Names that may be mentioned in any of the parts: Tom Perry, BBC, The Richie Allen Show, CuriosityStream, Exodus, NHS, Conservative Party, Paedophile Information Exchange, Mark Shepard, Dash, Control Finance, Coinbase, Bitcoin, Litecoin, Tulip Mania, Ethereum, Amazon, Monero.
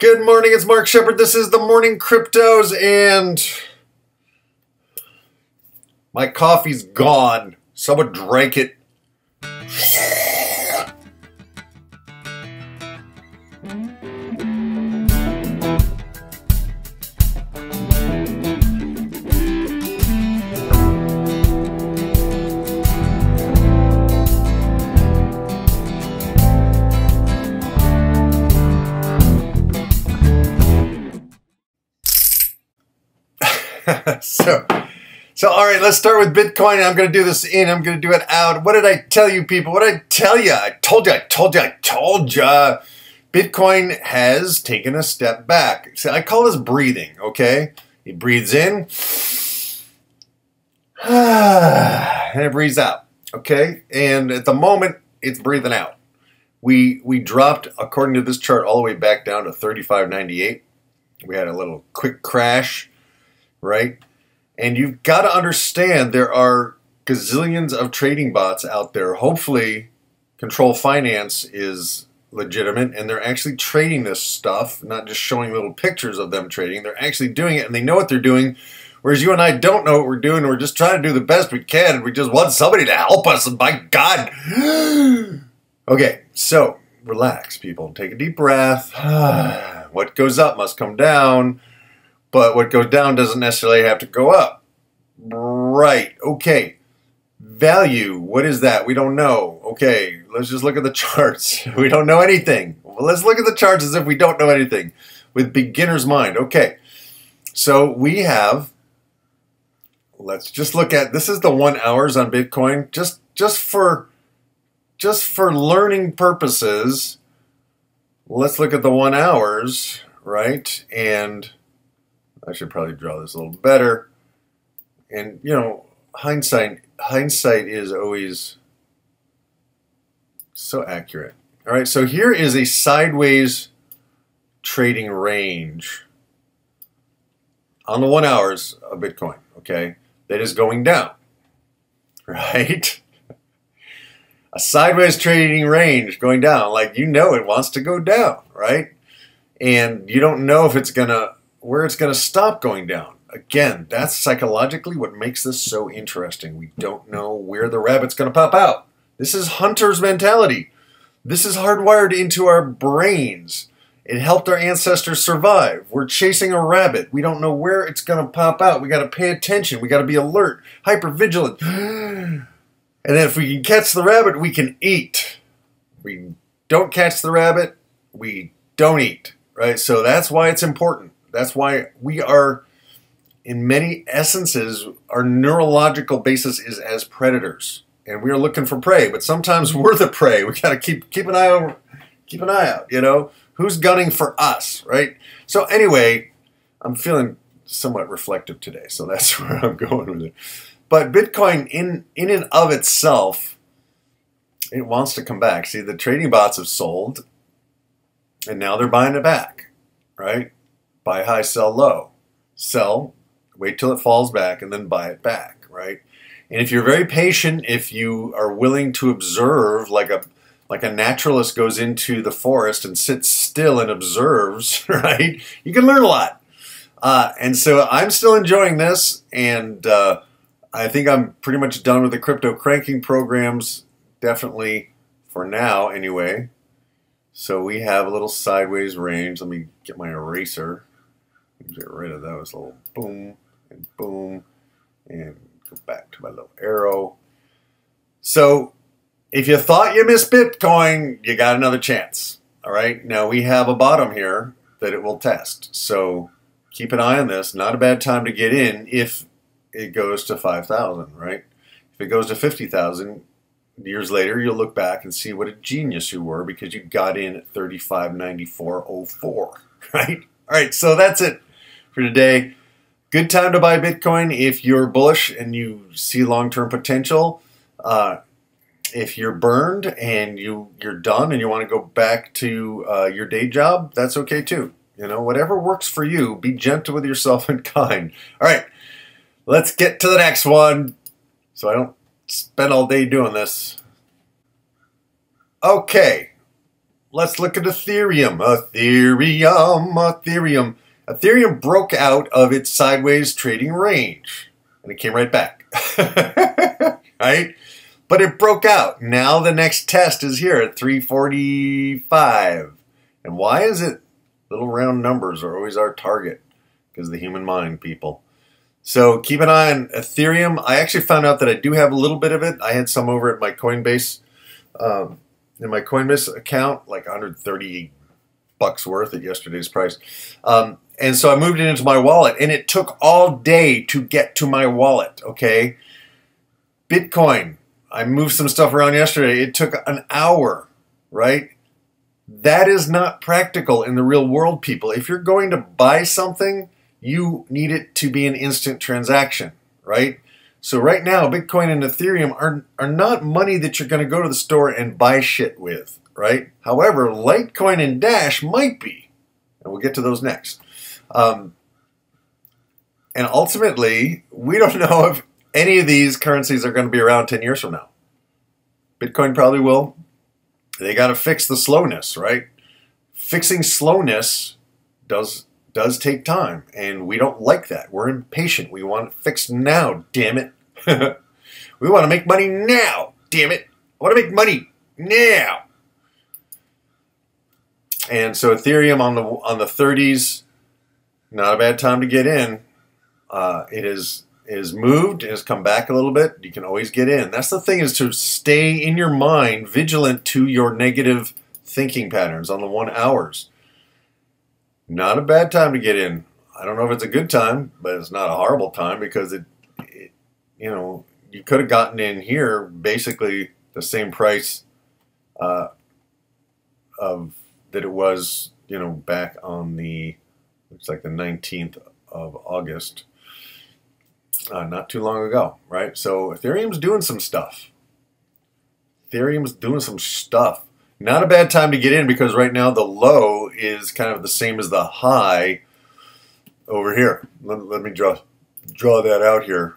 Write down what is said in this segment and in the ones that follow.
Good morning, it's Mark Shepard. This is the Morning Cryptos, and my coffee's gone. Someone drank it. So all right, let's start with Bitcoin. I'm going to do this in, I'm going to do it out. What did I tell you, people? What did I tell you? I told you. Bitcoin has taken a step back. So I call this breathing, okay? It breathes in, and it breathes out, okay? And at the moment, it's breathing out. We dropped, according to this chart, all the way back down to 35.98. We had a little quick crash, right? And you've got to understand there are gazillions of trading bots out there. Hopefully, Control Finance is legitimate, and they're actually trading this stuff, not just showing little pictures of them trading. They're actually doing it, and they know what they're doing, whereas you and I don't know what we're doing. We're just trying to do the best we can, and we just want somebody to help us, and by God. Okay, so relax, people. Take a deep breath. What goes up must come down. But what goes down doesn't necessarily have to go up. Right. Okay. Value. What is that? We don't know. Okay. Let's just look at the charts. We don't know anything. Well, let's look at the charts as if we don't know anything with beginner's mind. Okay. So we have, let's just look at, this is the 1 hours on Bitcoin. Just for learning purposes, let's look at the 1 hours, right? And I should probably draw this a little better. And, you know, hindsight is always so accurate. All right, so here is a sideways trading range on the 1 hours of Bitcoin, okay, that is going down, right? A sideways trading range going down, like, you know, it wants to go down, right? And you don't know if it's going to, where it's going to stop going down. Again, that's psychologically what makes this so interesting. We don't know where the rabbit's going to pop out. This is hunter's mentality. This is hardwired into our brains. It helped our ancestors survive. We're chasing a rabbit. We don't know where it's going to pop out. We got to pay attention. We got to be alert, hypervigilant. And then if we can catch the rabbit, we can eat. We don't catch the rabbit, we don't eat, right? So that's why it's important. That's why we are, in many essences, our neurological basis is as predators, and we are looking for prey. But sometimes we're the prey. We gotta keep an eye out. You know, who's gunning for us, right? So anyway, I'm feeling somewhat reflective today, so that's where I'm going with it. But Bitcoin, in and of itself, it wants to come back. See, the trading bots have sold, and now they're buying it back, right? Buy high, sell low. Sell, wait till it falls back, and then buy it back, right? And if you're very patient, if you are willing to observe, like a naturalist goes into the forest and sits still and observes, right? You can learn a lot. And so I'm still enjoying this, and I think I'm pretty much done with the crypto cranking programs, definitely for now anyway. So we have a little sideways range. Let me get my eraser. Get rid of those little boom and go back to my little arrow. So if you thought you missed Bitcoin, you got another chance. All right, now we have a bottom here that it will test, so keep an eye on this. Not a bad time to get in if it goes to 5,000, right? If it goes to 50,000 years later, you'll look back and see what a genius you were because you got in at 35.9404, right? All right, so that's it for today. Good time to buy Bitcoin if you're bullish and you see long-term potential. If you're burned and you're done and you want to go back to your day job, that's okay too. You know, whatever works for you. Be gentle with yourself and kind. All right, let's get to the next one so I don't spend all day doing this. Okay, Let's look at Ethereum. Ethereum broke out of its sideways trading range, and it came right back. Right? But it broke out. Now the next test is here at 345. And why is it? Little round numbers are always our target because of the human mind, people. So keep an eye on Ethereum. I actually found out that I do have a little bit of it. I had some over at my Coinbase, in my Coinbase account, like 130 bucks worth at yesterday's price. And so I moved it into my wallet, and it took all day to get to my wallet, okay? Bitcoin, I moved some stuff around yesterday. It took an hour, right? That is not practical in the real world, people. If you're going to buy something, you need it to be an instant transaction, right? So right now, Bitcoin and Ethereum are not money that you're going to go to the store and buy shit with, right? However, Litecoin and Dash might be, and we'll get to those next. And ultimately, we don't know if any of these currencies are going to be around 10 years from now. Bitcoin probably will. They got to fix the slowness, right? Fixing slowness does take time, and we don't like that. We're impatient. We want it fixed now, damn it. We want to make money now, damn it. I want to make money now. And so Ethereum on the 30s, not a bad time to get in. It is moved, it has come back a little bit. You can always get in. That's the thing, is to stay in your mind vigilant to your negative thinking patterns on the 1 hours. Not a bad time to get in. I don't know if it's a good time, but it's not a horrible time, because it you know, you could have gotten in here basically the same price of that it was, you know, back on the, looks like the 19th of August. Not too long ago, right? So Ethereum's doing some stuff. Not a bad time to get in, because right now the low is kind of the same as the high over here. Let me draw that out here.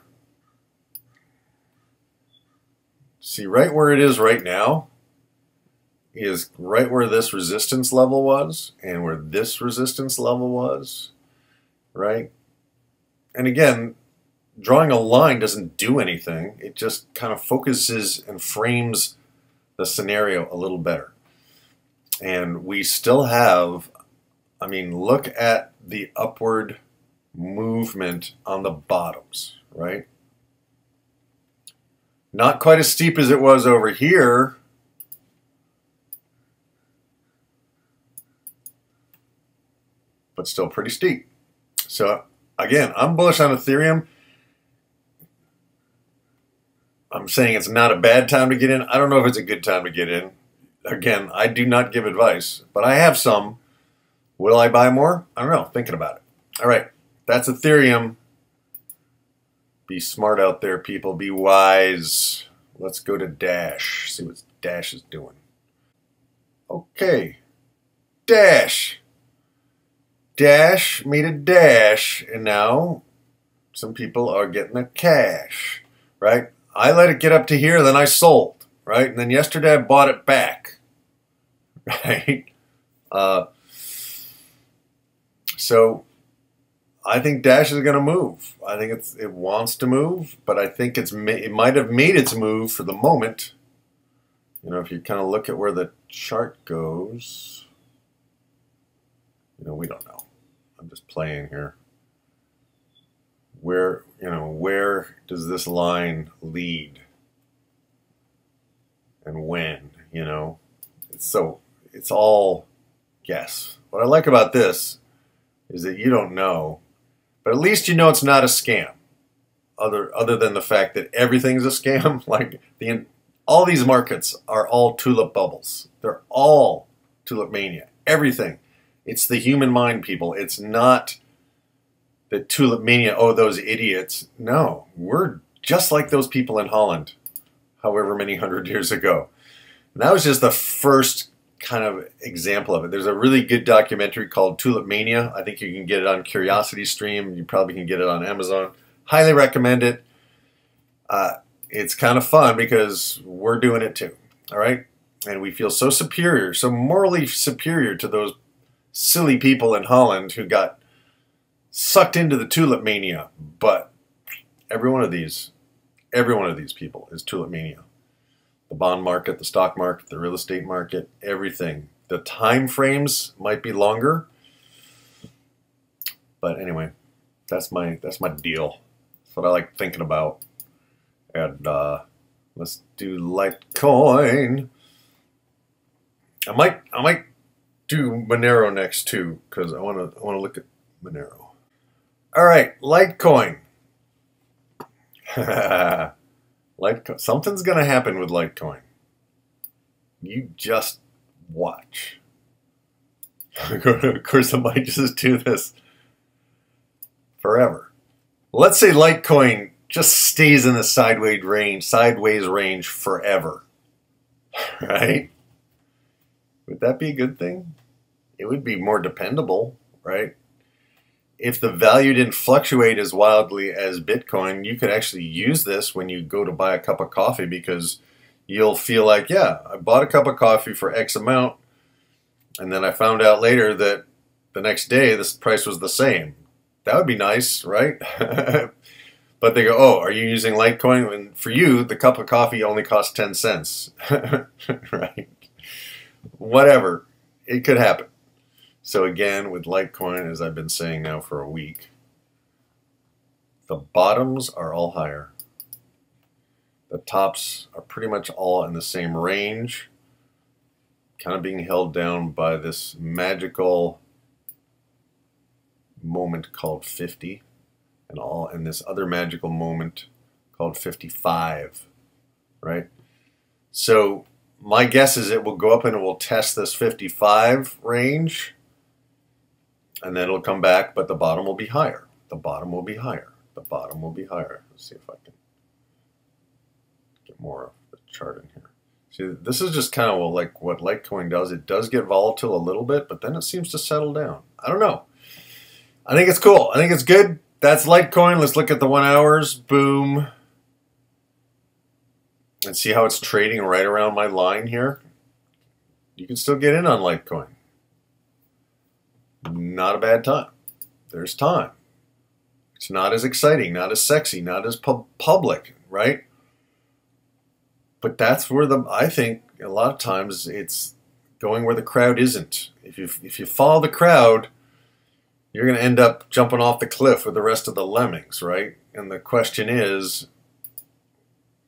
See, right where it is right now is right where this resistance level was and where this resistance level was, right? And again, drawing a line doesn't do anything. It just kind of focuses and frames the scenario a little better. And we still have, I mean, look at the upward movement on the bottoms, right? Not quite as steep as it was over here. But still pretty steep. So again, I'm bullish on Ethereum. I'm saying it's not a bad time to get in. I don't know if it's a good time to get in. Again, I do not give advice, but I have some. Will I buy more? I don't know. Thinking about it. All right. That's Ethereum. Be smart out there, people. Be wise. Let's go to Dash. See what Dash is doing. Okay. Dash. Dash made a dash, and now some people are getting the cash, right? I let it get up to here, then I sold, right? And then yesterday I bought it back, right? So I think Dash is going to move. I think it wants to move, but I think it might have made its move for the moment. You know, if you kind of look at where the chart goes, you know, we don't know. I'm just playing here. Where, you know, where does this line lead? And when, you know? It's all guess. What I like about this is that you don't know, but at least you know it's not a scam. Other than the fact that everything's a scam, like all these markets are all tulip bubbles. They're all tulip mania. Everything. It's the human mind, people. It's not the Tulip Mania, oh, those idiots. No, we're just like those people in Holland, however many hundred years ago. And that was just the first kind of example of it. There's a really good documentary called Tulip Mania. I think you can get it on CuriosityStream. You probably can get it on Amazon. Highly recommend it. It's kind of fun because we're doing it too, all right? And we feel so superior, so morally superior to those silly people in Holland who got sucked into the Tulip Mania. But every one of these people is Tulip Mania. The bond market, the stock market, the real estate market, everything. The time frames might be longer. But anyway, that's my deal. That's what I like thinking about. And let's do Litecoin. I might do Monero next too, because I wanna look at Monero. All right, Litecoin. Litecoin. Something's gonna happen with Litecoin. You just watch. Of course, I might just do this forever. Let's say Litecoin just stays in the sideways range forever, right? Would that be a good thing? It would be more dependable, right? If the value didn't fluctuate as wildly as Bitcoin, you could actually use this when you go to buy a cup of coffee, because you'll feel like, yeah, I bought a cup of coffee for X amount, and then I found out later that the next day this price was the same. That would be nice, right? But they go, oh, are you using Litecoin? And for you, the cup of coffee only costs 10 cents, right? Whatever. It could happen. So again, with Litecoin, as I've been saying now for a week, the bottoms are all higher. The tops are pretty much all in the same range, kind of being held down by this magical moment called 50, and this other magical moment called 55, right? So my guess is it will go up and it will test this 55 range, and then it'll come back, but the bottom will be higher. The bottom will be higher. The bottom will be higher. Let's see if I can get more of the chart in here. See, this is just kind of like what Litecoin does. It does get volatile a little bit, but then it seems to settle down. I don't know. I think it's cool. I think it's good. That's Litecoin. Let's look at the 1 hour. Boom. And see how it's trading right around my line here. You can still get in on Litecoin. Not a bad time. There's time. It's not as exciting, not as sexy, not as public, right? But that's where I think a lot of times it's going where the crowd isn't. If you follow the crowd, you're going to end up jumping off the cliff with the rest of the lemmings, right? And the question is,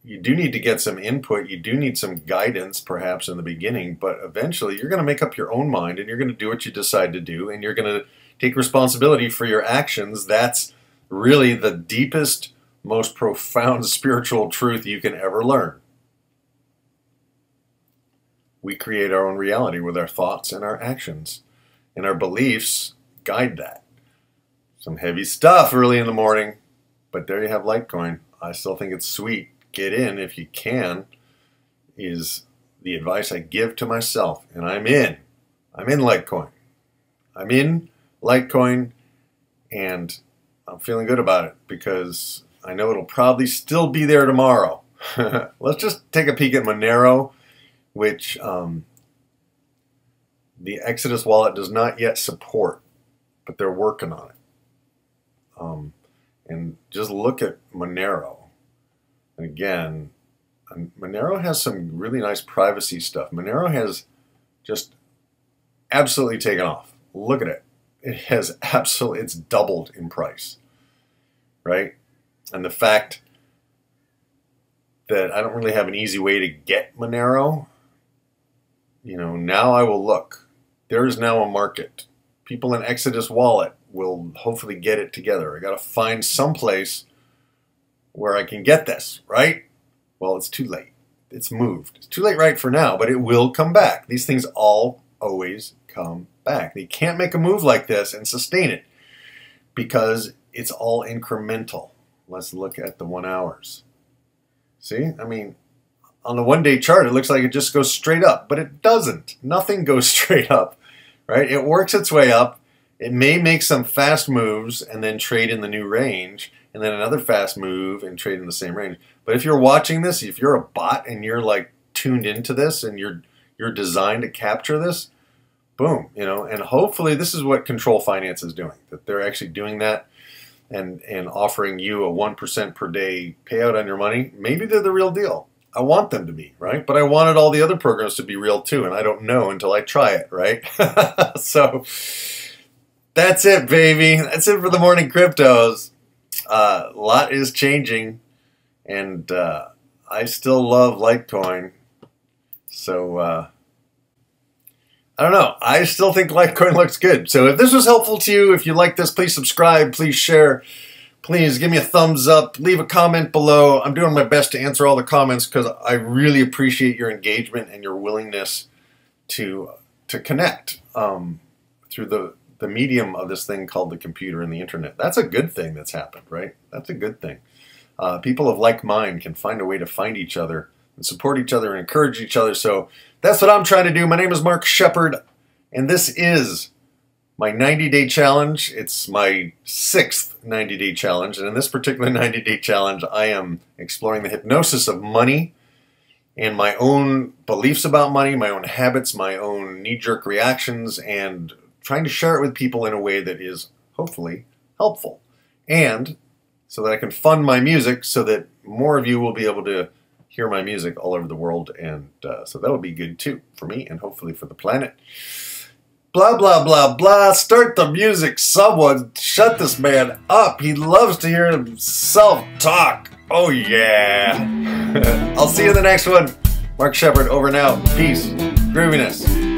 you do need to get some input. You do need some guidance, perhaps, in the beginning. But eventually, you're going to make up your own mind, and you're going to do what you decide to do, and you're going to take responsibility for your actions. That's really the deepest, most profound spiritual truth you can ever learn. We create our own reality with our thoughts and our actions, and our beliefs guide that. Some heavy stuff early in the morning, but there you have Litecoin. I still think it's sweet. Get in if you can, is the advice I give to myself, and I'm in. I'm in Litecoin. I'm in Litecoin, and I'm feeling good about it because I know it'll probably still be there tomorrow. Let's just take a peek at Monero, which the Exodus wallet does not yet support. But they're working on it. And just look at Monero. And again, Monero has some really nice privacy stuff. Monero has just absolutely taken off. Look at it. It has absolutely, it's doubled in price, right? And the fact that I don't really have an easy way to get Monero, you know, now I will look. There is now a market. People in Exodus Wallet will hopefully get it together. I got to find some place where I can get this, right? Well, it's too late. It's moved. It's too late right for now, but it will come back. These things all always come back. They can't make a move like this and sustain it because it's all incremental. Let's look at the 1 hour. See? I mean, on the one-day chart, it looks like it just goes straight up, but it doesn't. Nothing goes straight up. Right? It works its way up. It may make some fast moves and then trade in the new range, and then another fast move and trade in the same range. But if you're watching this, if you're a bot and you're like tuned into this and you're you're designed to capture this, boom, you know. And hopefully this is what Control Finance is doing, that they're actually doing that and offering you a 1% per day payout on your money. Maybe they're the real deal. I want them to be, right? But I wanted all the other programs to be real too, and I don't know until I try it, right? So that's it, baby. That's it for the morning cryptos. A lot is changing, and I still love Litecoin. So I don't know. I still think Litecoin looks good. So if this was helpful to you, if you like this, please subscribe, please share. Please give me a thumbs up, leave a comment below. I'm doing my best to answer all the comments because I really appreciate your engagement and your willingness to connect through the medium of this thing called the computer and the internet. That's a good thing that's happened, right? That's a good thing. People of like mind can find a way to find each other and support each other and encourage each other. So that's what I'm trying to do. My name is Mark Shepard, and this is my 90-day challenge. It's my 6th 90-day challenge. And in this particular 90-day challenge, I am exploring the hypnosis of money and my own beliefs about money, my own habits, my own knee-jerk reactions, and trying to share it with people in a way that is hopefully helpful. And so that I can fund my music so that more of you will be able to hear my music all over the world. And so that would be good too for me and hopefully for the planet. Blah, blah, blah, blah. Start the music. Someone shut this man up. He loves to hear himself talk. Oh, yeah. I'll see you in the next one. Mark Shepard, over now. Peace. Grooviness.